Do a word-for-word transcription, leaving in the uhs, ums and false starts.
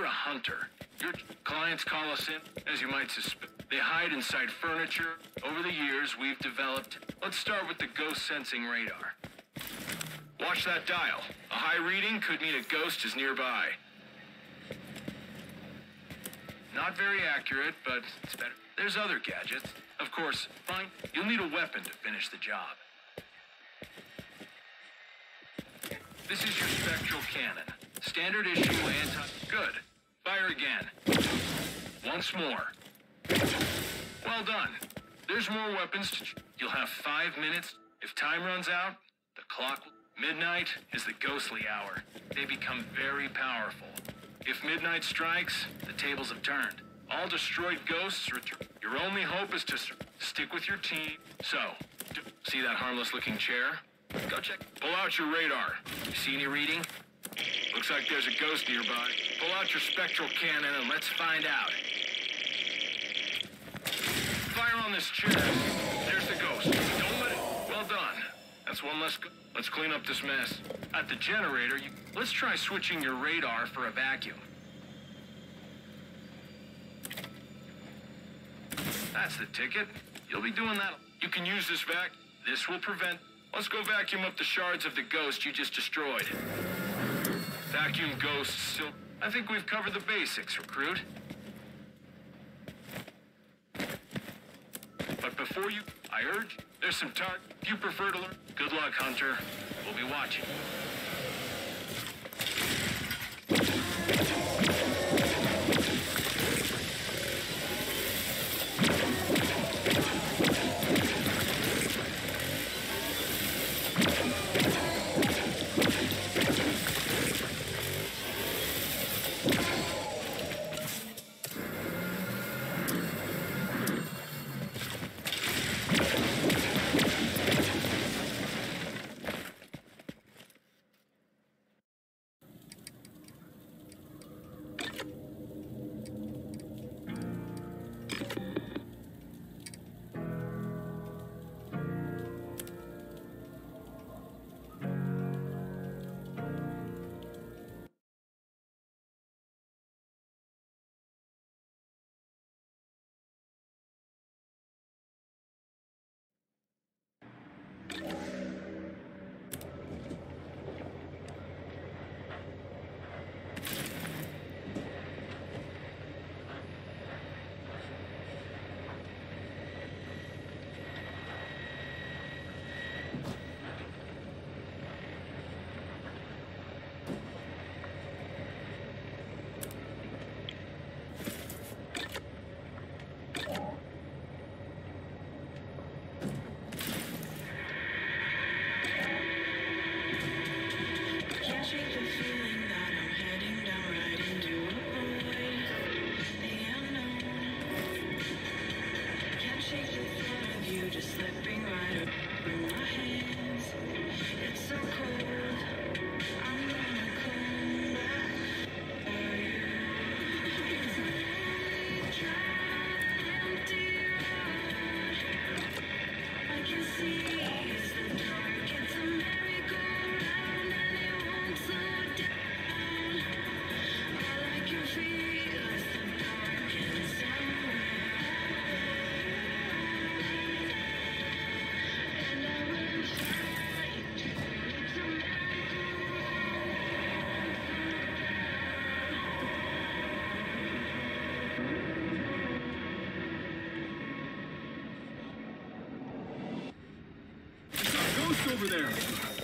We're a hunter. Your clients call us in, as you might suspect. They hide inside furniture. Over the years, we've developed... Let's start with the ghost sensing radar. Watch that dial. A high reading could mean a ghost is nearby. Not very accurate, but it's better. There's other gadgets. Of course, fine. You'll need a weapon to finish the job. This is your spectral cannon. Standard issue anti... Good. Fire again. Once more. Well done. There's more weapons to... You'll have five minutes. If time runs out, the clock... Midnight is the ghostly hour. They become very powerful. If midnight strikes, the tables have turned. All destroyed ghosts return. Your only hope is to stick with your team. So, see that harmless-looking chair? Go check. Pull out your radar. You see any reading? Looks like there's a ghost nearby. Pull out your spectral cannon and let's find out. Fire on this chair. There's the ghost. Don't let it... Well done. That's one less... Let's clean up this mess. At the generator, you... Let's try switching your radar for a vacuum. That's the ticket. You'll be doing that. You can use this vac... This will prevent... Let's go vacuum up the shards of the ghost you just destroyed. Vacuum ghosts still... I think we've covered the basics, recruit. But before you... I urge... There's some tar... If you prefer to learn... Good luck, Hunter. We'll be watching. Over there.